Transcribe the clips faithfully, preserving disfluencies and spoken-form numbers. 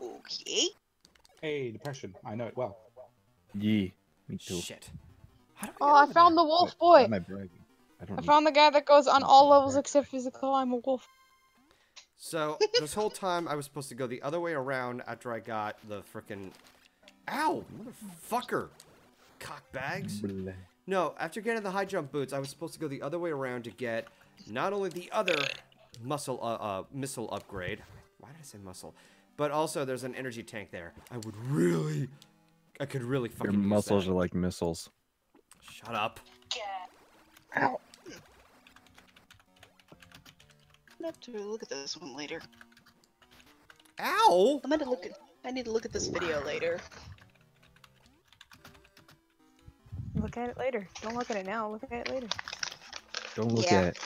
Okay. Hey, depression. I know it well. Yeah, me too. Shit. How do I oh, I found that? the wolf Wait, boy. Am I bragging? I, don't I found the guy that goes on all levels except physical. I'm a wolf. So this whole time I was supposed to go the other way around after I got the frickin' ow, motherfucker, cock bags. No, after getting the high jump boots, I was supposed to go the other way around to get not only the other muscle, uh, uh, missile upgrade. Why did I say muscle? But also there's an energy tank there. I would really, I could really fucking. Your muscles use that. Are like missiles. Shut up. Yeah. Ow. I'm gonna have to look at this one later. Ow! I'm gonna look at. I need to look at this video later. Look at it later. Don't look at it now. Look at it later. Don't look yeah. at it.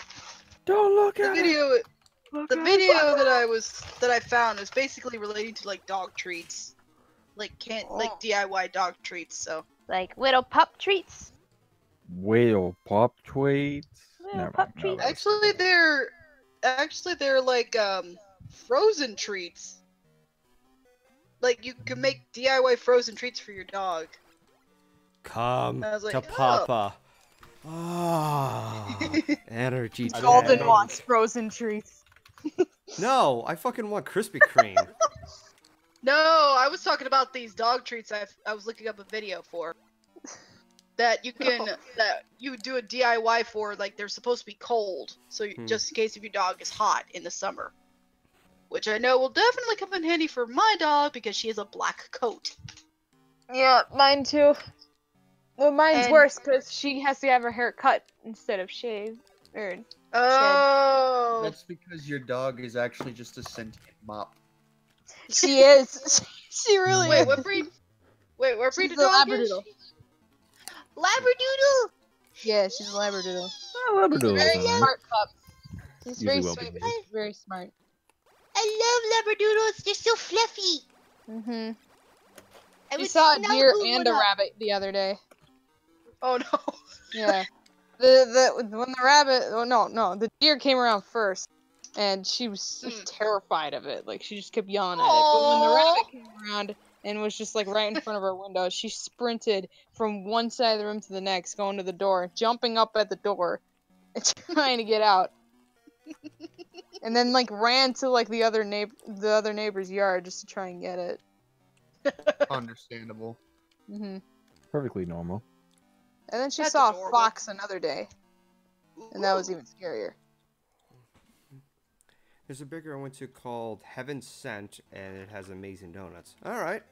Don't look the at video, it. Look the at video. The video that I was that I found is basically relating to like dog treats, like can't oh. like D I Y dog treats. So like little pup treats. Whale pop treats. Little pup treats. No, actually, they're. Actually, they're like um, frozen treats. Like you can make D I Y frozen treats for your dog. Come like, to oh. Papa. Ah, oh, energy. Golden wants frozen treats. No, I fucking want Krispy Kreme. No, I was talking about these dog treats. I I was looking up a video for that you can no. that you do a D I Y for. Like they're supposed to be cold, so hmm. just in case if your dog is hot in the summer, which I know will definitely come in handy for my dog because she has a black coat. Yeah, mine too. Well, mine's and... worse because she has to have her hair cut instead of shaved. Er, oh, shed. That's because your dog is actually just a sentient mop. She is. She really. Wait, is. what breed? Wait, what breed of dog is she? Labradoodle! Yeah, she's a Labradoodle. Oh, Labradoodle. She's a very smart pup. She's Usually very well sweet, but she's very smart. I love Labradoodles! They're so fluffy! Mm-hmm. I we saw a deer and a rabbit the other day. Oh, no. Yeah. The, the, when the rabbit... Oh, no, no. The deer came around first, and she was mm. terrified of it. Like, she just kept yelling at Aww. it. But when the rabbit came around... and was just like right in front of her window. She sprinted from one side of the room to the next, going to the door, jumping up at the door, and trying to get out. And then like ran to like the other neighbor, the other neighbor's yard just to try and get it. Understandable. Mm-hmm. Perfectly normal. And then she That's saw adorable. a fox another day, and that was even scarier. There's a bigger I went to called Heaven Sent, and it has amazing donuts. All right.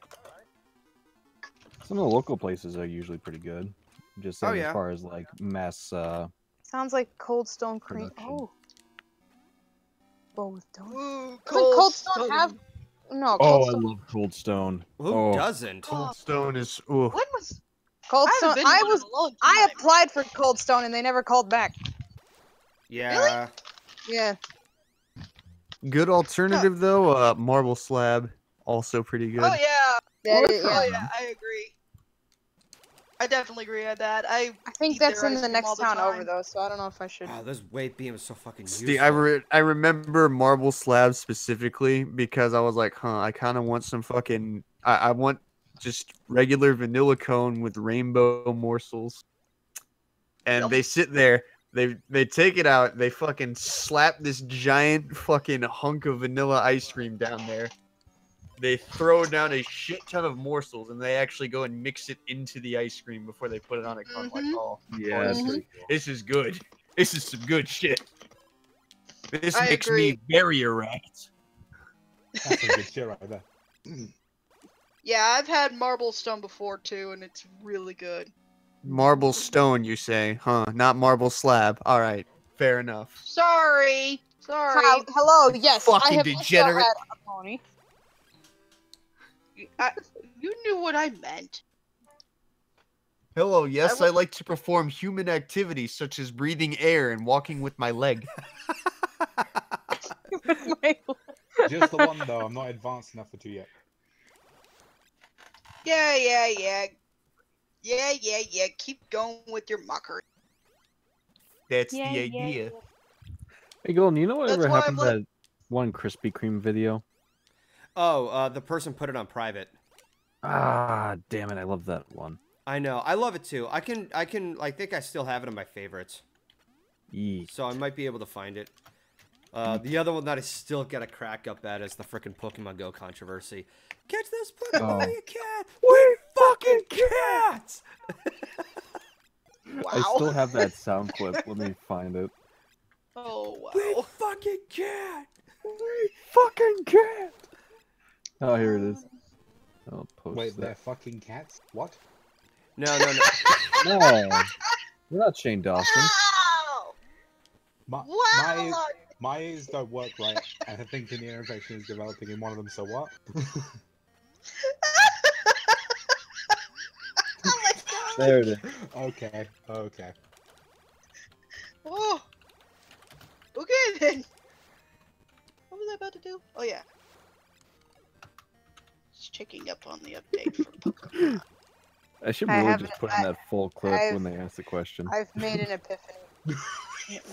Some of the local places are usually pretty good. Just oh, yeah. as far as like mass. Uh, Sounds like Cold Stone cream. Oh. Both donuts. Ooh, Cold, Cold Stone, Stone have? No. Cold oh, Stone. I love Cold Stone. Who oh. doesn't? Cold Stone is. Ooh. When was Cold Stone? I was. I applied for Cold Stone, and they never called back. Yeah. Really? Yeah. Good alternative, though, uh, Marble Slab, also pretty good. Oh, yeah. That is, yeah. Oh, yeah, I agree. I definitely agree on that. I I think that's in the next town the over, though, so I don't know if I should... Wow, those weight beams are so fucking useful. See, I, re I remember Marble Slab specifically because I was like, huh, I kind of want some fucking... I, I want just regular vanilla cone with rainbow morsels. And yep. they sit there... They they take it out. They fucking slap this giant fucking hunk of vanilla ice cream down there. They throw down a shit ton of morsels, and they actually go and mix it into the ice cream before they put it on a cup. Mm-hmm. Like, oh, yeah, mm-hmm. this is good. This is some good shit. This I makes agree. me very erect. That's some good shit right there. Yeah, I've had Marble Stone before too, and it's really good. Marble Stone, you say, huh? Not Marble Slab. All right, fair enough. Sorry, sorry. How, hello, yes, fucking I have degenerate. Had a pony. I, you knew what I meant. Hello, yes, I, I like to perform human activities such as breathing air and walking with my leg. With my leg. Just the one though. I'm not advanced enough for two yet. Yeah, yeah, yeah. Yeah, yeah, yeah. Keep going with your mucker. That's yeah, the idea. Yeah, yeah. Hey, Golden, you know whatever happened like... one Krispy Kreme video? Oh, uh, the person put it on private. Ah, damn it! I love that one. I know. I love it too. I can. I can. I think I still have it in my favorites. Yeet. So I might be able to find it. Uh, the other one that I still get a crack up at is the frickin' Pokemon Go controversy. Catch this Pokemon, oh. you cat! We fucking cats! Wow. I still have that sound clip. Let me find it. Oh wow! We fucking cat! We fucking cat! Oh, here it is. I'll post Wait, that. They're fucking cats? What? No, no, no. No, we're not Shane Dawson. No! My, wow. my, ears, my ears don't work right, and I think the ear infection is developing in one of them, so what? Oh my god! There it is. Okay, okay. Whoa! Okay then! What was I about to do? Oh yeah. Checking up on the update for Pokemon. I should really I just put in that full clip I've, when they ask the question. I've made an epiphany.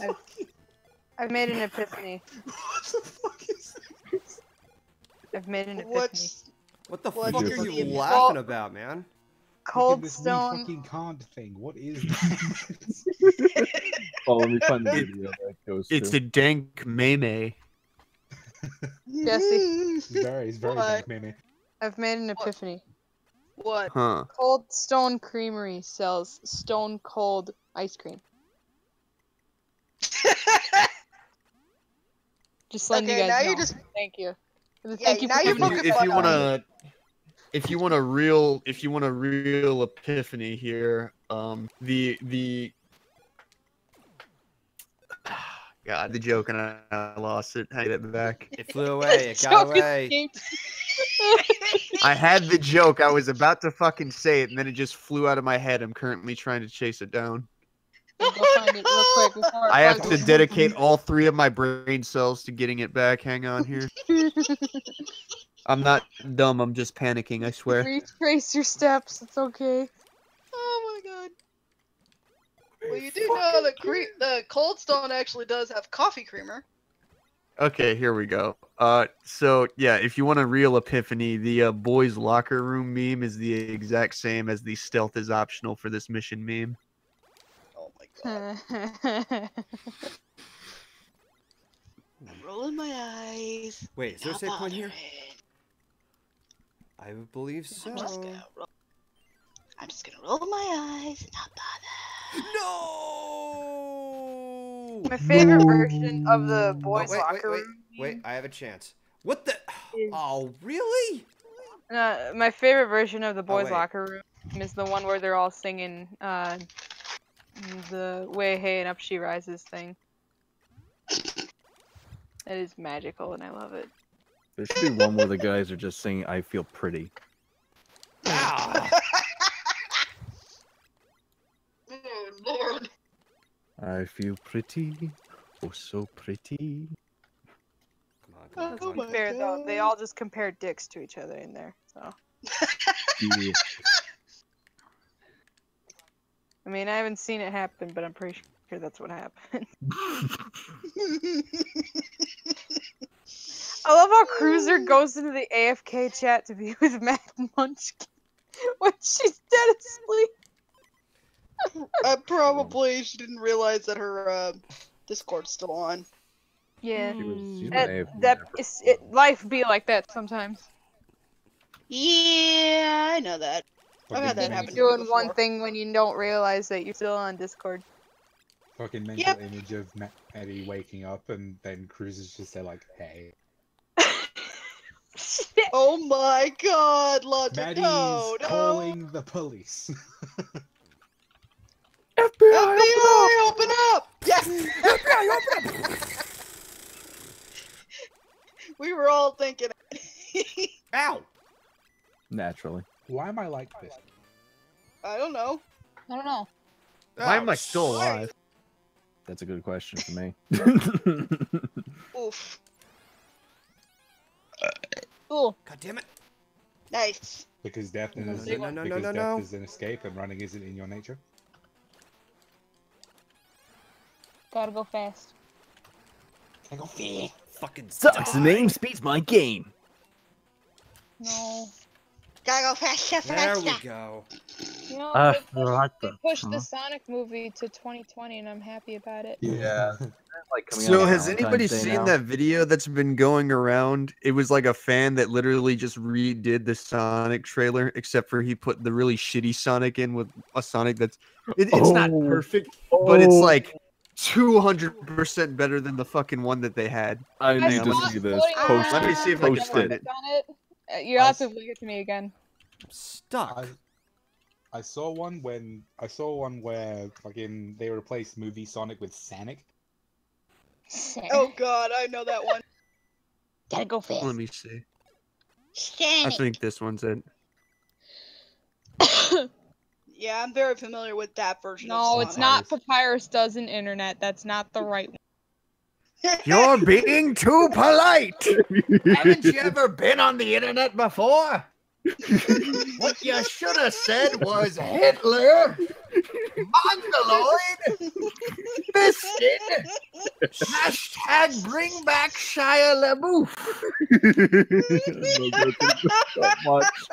I've, I've made an epiphany. What the fuck is this? I've made an epiphany. What's, what the what fuck are you laughing well, about, man? Cold Stone. Fucking card thing. What is that? Oh, let me find the video that goes It's through. A dank meme. Jesse. Very, it's very what? dank meme. I've made an epiphany. What? what? Huh. Cold Stone Creamery sells stone cold ice cream. Just letting okay, you guys now know. You're just... Thank you. Thank yeah, you now you're if, if you want to, if you want a real, if you want a real epiphany here, um, the the. God, the joke and I, I lost it. I get it back. It flew away. It got away. I had the joke. I was about to fucking say it, and then it just flew out of my head. I'm currently trying to chase it down. We'll find it real quick before I have to dedicate all three of my brain cells to getting it back. Hang on here. I'm not dumb. I'm just panicking, I swear. Retrace your steps. It's okay. Oh, my God. Well, you do know that cre- the Cold Stone actually does have coffee creamer. Okay, here we go. Uh, so, yeah, if you want a real epiphany, the uh, boys' locker room meme is the exact same as the stealth is optional for this mission meme. Oh, my God. I'm rolling my eyes. Wait, is there a safe one here? I believe so. I'm just gonna roll, I'm just gonna roll my eyes and not bother. No! My favorite no. version of the boys' oh, wait, locker wait, wait, wait, I have a chance. What the? Oh, really? Uh, my favorite version of the boys' oh, locker room is the one where they're all singing uh, the Way Hey and Up She Rises thing. It is magical and I love it. There should be one where the guys are just singing I Feel Pretty. Ah. I feel pretty, oh so pretty. Come on, come on, oh, fair though, they all just compare dicks to each other in there, so. Yeah. I mean, I haven't seen it happen, but I'm pretty sure that's what happened. I love how Cruiser goes into the A F K chat to be with Matt Munchkin when she's dead asleep. I probably she didn't realize that her uh, Discord's still on. Yeah, she was, she that, that is, it, life be like that sometimes. Yeah, I know that. Fucking I've had that happen. Doing before. One thing when you don't realize that you're still on Discord. Fucking mental yep. image of Maddie waking up and then Cruz is just there like, hey. Oh my God, Logic! Maddie's no, no. calling the police. F B I, F B I, open up! Yes! F B I, open up! We were all thinking... Ow! Naturally. Why am I like this? I don't know. I don't know. Why am I still alive? That's a good question for me. Oof. Cool. God damn it. Nice. Because death is, no, no, because no, no, death no. is an escape and running isn't in your nature. Gotta go fast. Gotta go fast. fucking sucks. The name speeds my game. No. Gotta go faster, faster. There we go. You know, uh, they, pushed, they pushed the Sonic movie to twenty twenty, and I'm happy about it. Yeah. Like so has anybody seen now. that video that's been going around? It was like a fan that literally just redid the Sonic trailer, except for he put the really shitty Sonic in with a Sonic that's... It, it's oh. not perfect, oh. but it's like... two hundred percent better than the fucking one that they had. I, I need to see this. Post Let me see if I can find it. it. You'll have to look at me again. I'm stuck. I, I saw one when I saw one where fucking they replaced movie Sonic with Sanic. Sanic. Oh god, I know that one. Gotta go fast. Let me see. Sanic. I think this one's it. Yeah, I'm very familiar with that version. No, it's not Papyrus Does an Internet. That's not the right one. You're being too polite! Haven't you ever been on the internet before? What you should have said was Hitler, Mongoloid, Fisted, hashtag bring back Shia LaBeouf.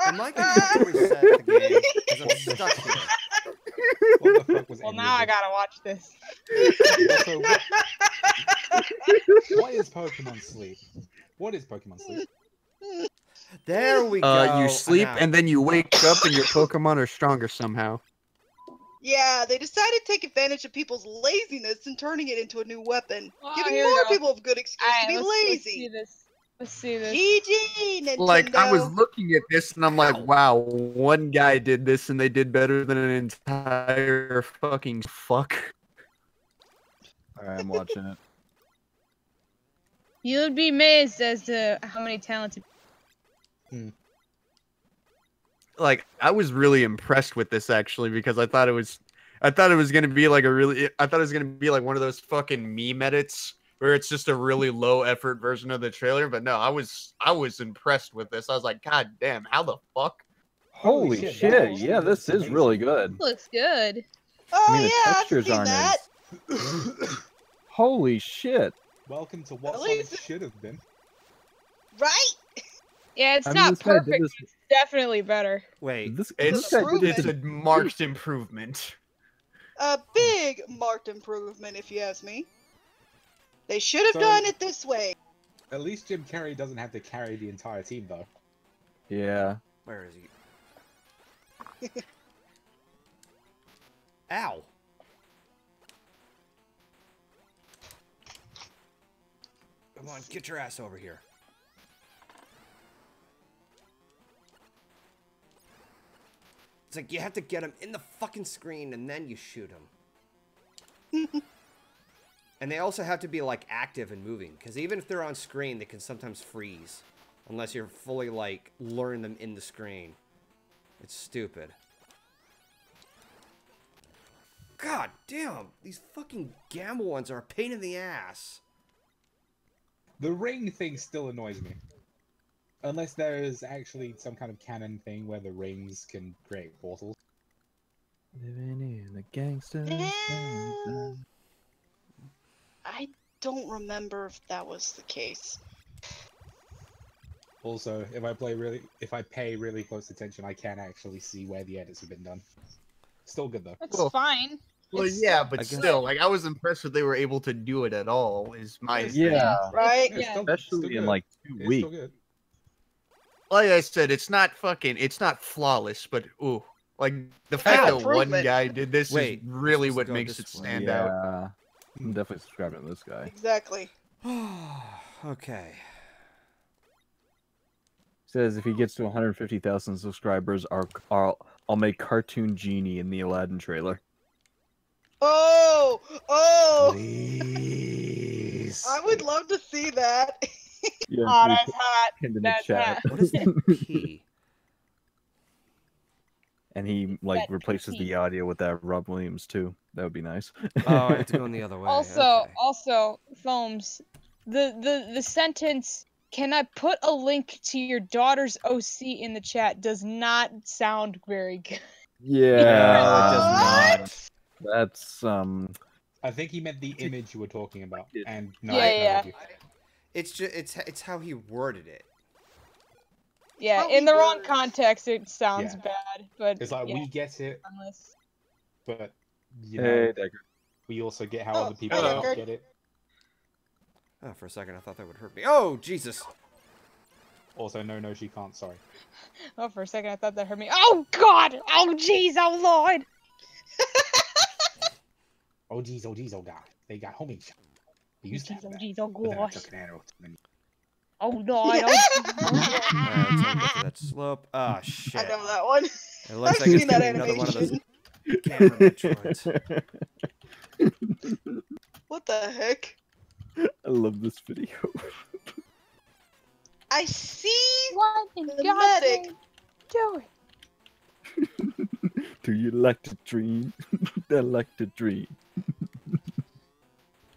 I'm like a reset the game because I'm stuck here. What the fuck was well, now I gotta watch this. Also, what is Pokemon Sleep? What is Pokemon Sleep? There we go. Uh, you sleep and then you wake up and your Pokemon are stronger somehow. Yeah, they decided to take advantage of people's laziness and turning it into a new weapon. Oh, giving more people a good excuse right, to be let's, lazy. Let's see this. Let's see this. G G, Nintendo. Like, I was looking at this and I'm like, wow, one guy did this and they did better than an entire fucking fuck. Alright, I'm watching it. You'd be amazed as to how many talented people. Hmm. Like I was really impressed with this actually because I thought it was, I thought it was gonna be like a really, I thought it was gonna be like one of those fucking meme edits where it's just a really low effort version of the trailer. But no, I was, I was impressed with this. I was like, god damn, how the fuck? Holy, Holy shit! shit. Yeah, this is really good. Looks good. Oh I mean, yeah, the textures I've seen aren't that. Holy shit! Welcome to what Sonic should have been. Right. Yeah, it's I mean, not perfect. This... It's definitely better. Wait, this, it's, it's a marked improvement. A big marked improvement, if you ask me. They should have so, done it this way. At least Jim Carrey doesn't have to carry the entire team, though. Yeah. Where is he? Ow. Come on, get your ass over here. It's like you have to get him in the fucking screen and then you shoot him. And they also have to be like active and moving because even if they're on screen, they can sometimes freeze unless you're fully like luring them in the screen. It's stupid. God damn, these fucking gamble ones are a pain in the ass. The ring thing still annoys me. Unless there is actually some kind of canon thing where the rings can create portals. Living in the gangster. Yeah. I don't remember if that was the case. Also, if I play really, if I pay really close attention, I can actually see where the edits have been done. Still good though. That's well, fine. Well, it's yeah, but still, like I was impressed that they were able to do it at all. Is my yeah thing. right? Yeah. Still, Especially still in like two it's weeks. Like I said, it's not fucking, it's not flawless, but ooh, like the fact that one guy did this is really what makes it stand out. I'm definitely subscribing to this guy. Exactly. Okay. Says if he gets to one hundred fifty thousand subscribers, our, our, I'll make Cartoon Genie in the Aladdin trailer. Oh, oh! Please. I would love to see that. Yeah, oh, that's hot. That's hot. What is that P? And he like that replaces P. the audio with that Rob Williams too. That would be nice. Oh, I have to go in the other way. Also, okay. also, Foams, the the the sentence "Can I put a link to your daughter's O C in the chat?" does not sound very good. Yeah, yeah it does not. That's um. I think he meant the image you were talking about, and no, yeah, I, yeah. I It's just it's it's how he worded it. Yeah, how in the wrong it. context, it sounds yeah. bad, but it's like yeah. we get it, Unless... but you know, hey, we also get how oh, other people don't get it. Oh, for a second, I thought that would hurt me. Oh, Jesus! Also, no, no, she can't. Sorry. Oh, for a second, I thought that hurt me. Oh God! Oh jeez! Oh Lord! Oh jeez! Oh jeez! Oh God! They got homies. They used oh, to jeez, oh jeez! Oh gosh! Oh no! I don't. Alright, so go that slope. Ah, oh, shit! I know that one. It looks I've like it's gonna be another one of those camera Metroids. What the heck? I love this video. I see what the medic doing. Do you like to dream? I like to dream.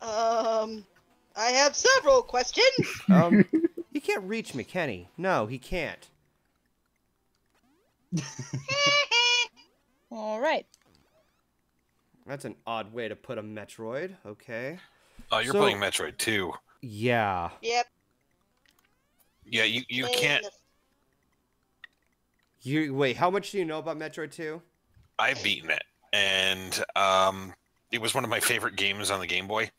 Um, I have several questions. Um, he can't reach me, can he? No, he can't. All right. That's an odd way to put a Metroid. Okay. Oh, you're so, playing Metroid two. Yeah. Yep. Yeah, you, you can't... You Wait, how much do you know about Metroid two? I've beaten it, and um, it was one of my favorite games on the Game Boy.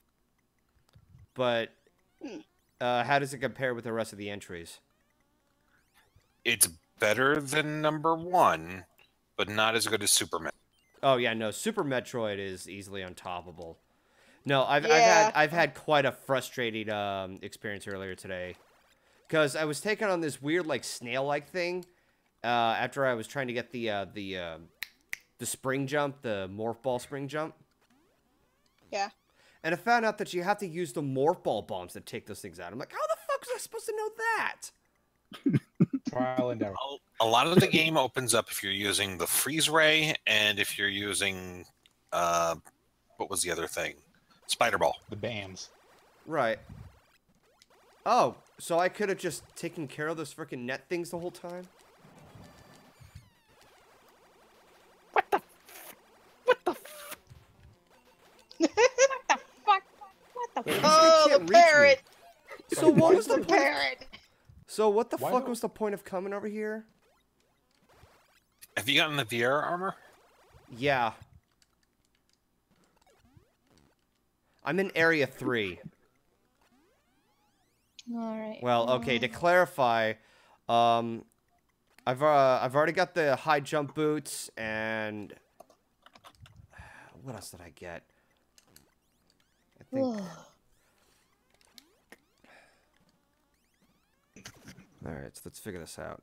But uh, how does it compare with the rest of the entries? It's better than number one, but not as good as Super Metroid. Oh, yeah, no, Super Metroid is easily untoppable. No, I've, yeah. I've had I've had quite a frustrating um, experience earlier today, because I was taken on this weird like snail-like thing uh, after I was trying to get the uh, the uh, the spring jump, the morph ball spring jump. Yeah. And I found out that you have to use the morph ball bombs to take those things out. I'm like, how the fuck was I supposed to know that? Trial and error. A lot of the game opens up if you're using the freeze ray, and if you're using uh, what was the other thing? Spider ball. The bams. Right. Oh, so I could have just taken care of those freaking net things the whole time? What the f What the f What the fuck? What the fuck? Oh, the parrot! So what was the point? Parrot. So what the Why fuck was the point of coming over here? Have you gotten the Viera armor? Yeah. I'm in area three. All right. Well, okay. To clarify, um, I've uh, I've already got the high jump boots, and what else did I get? I think. All right. So let's figure this out.